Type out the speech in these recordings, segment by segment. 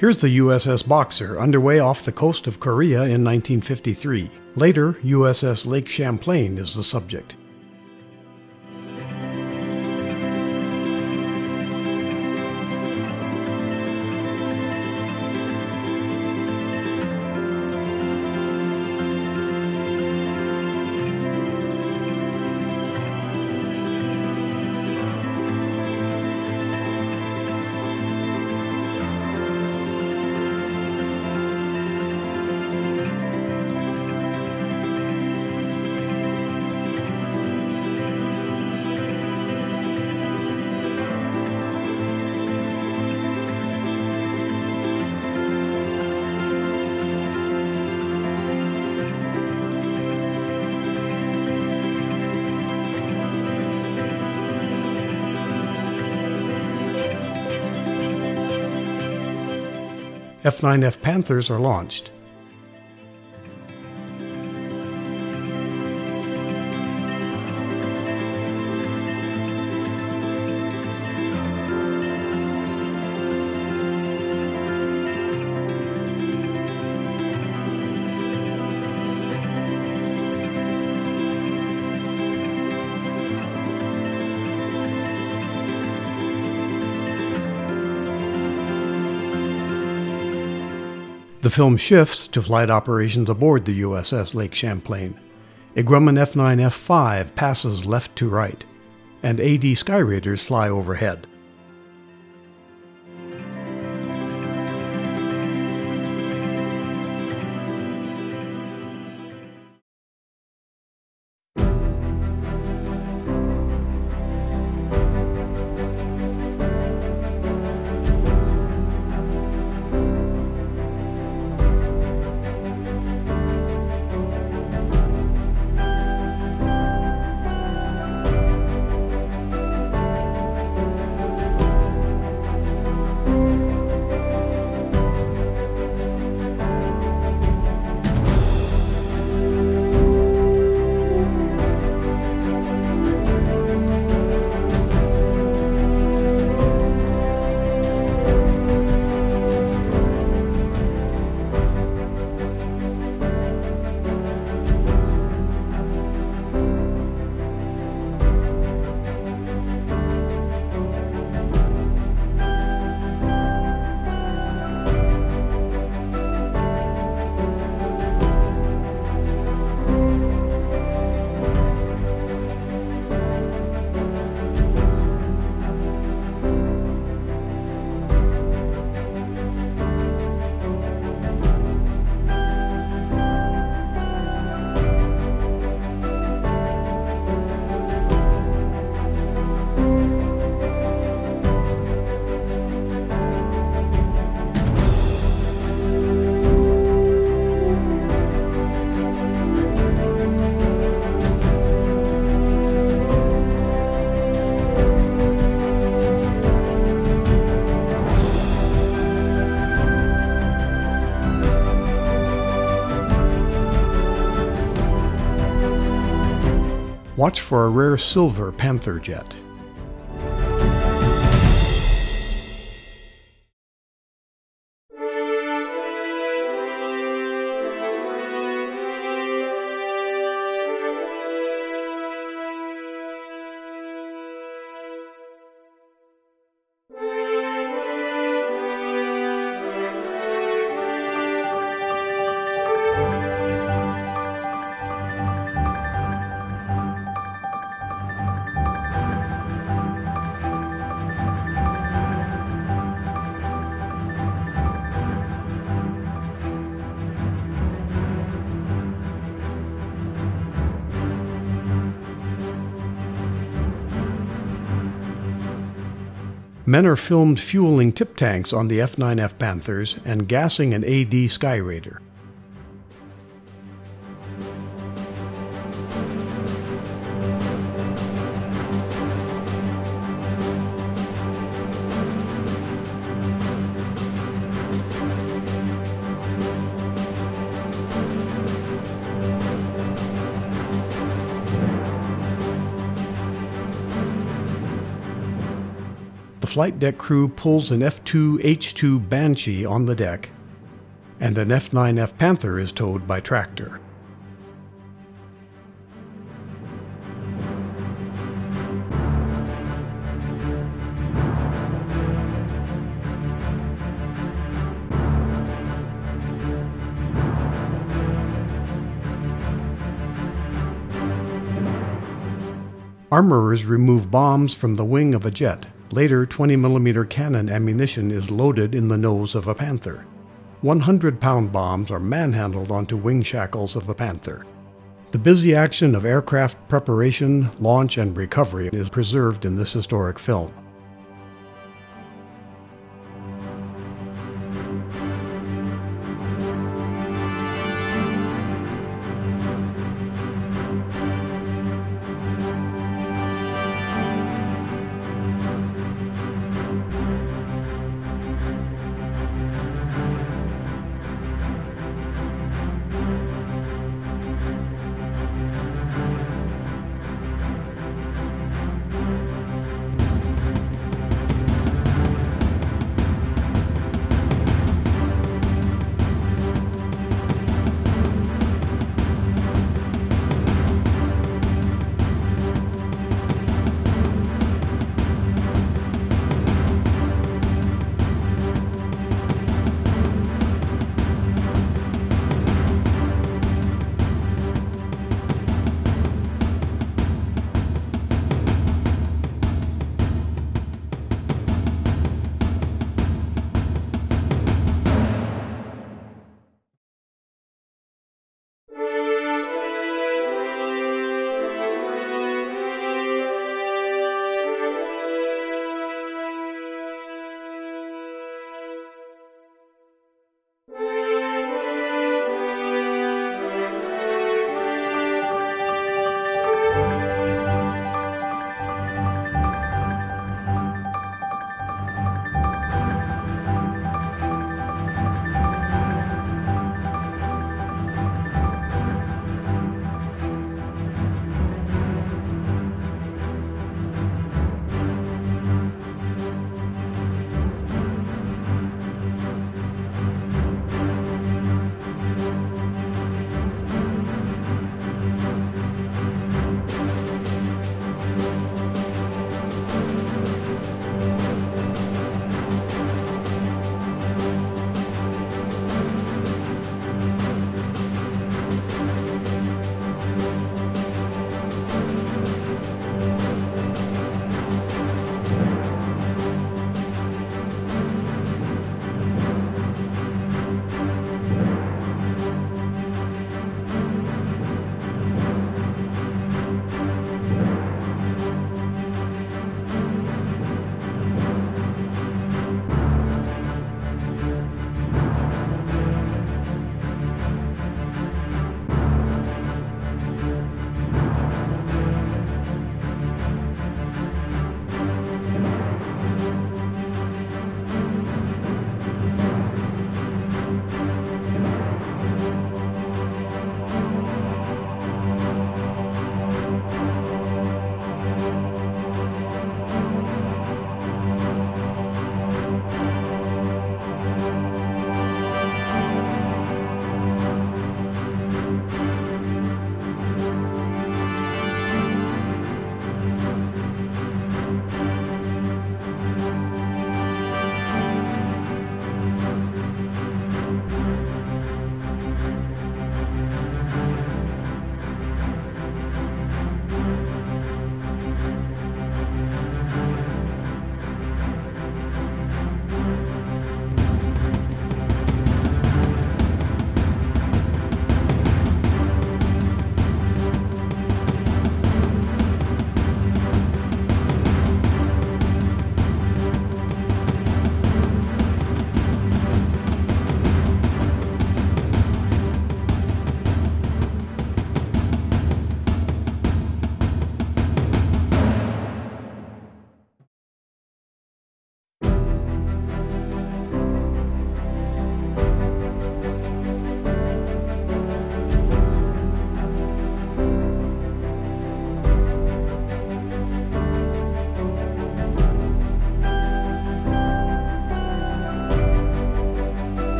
Here's the USS Boxer, underway off the coast of Korea in 1953. Later, USS Lake Champlain is the subject. F9F Panthers are launched. The film shifts to flight operations aboard the USS Lake Champlain. A Grumman F9F-5 passes left to right, and AD Skyraiders fly overhead. Watch for a rare silver Panther jet. Men are filmed fueling tip tanks on the F9F Panthers and gassing an AD Skyraider. the flight deck crew pulls an F2H-2 Banshee on the deck, and an F9F Panther is towed by tractor. Armorers remove bombs from the wing of a jet. Later, 20mm cannon ammunition is loaded in the nose of a Panther. 100-pound bombs are manhandled onto wing shackles of a Panther. The busy action of aircraft preparation, launch, and recovery is preserved in this historic film.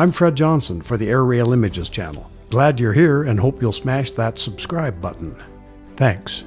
I'm Fred Johnson for the Airailimages channel. Glad you're here and hope you'll smash that subscribe button. Thanks.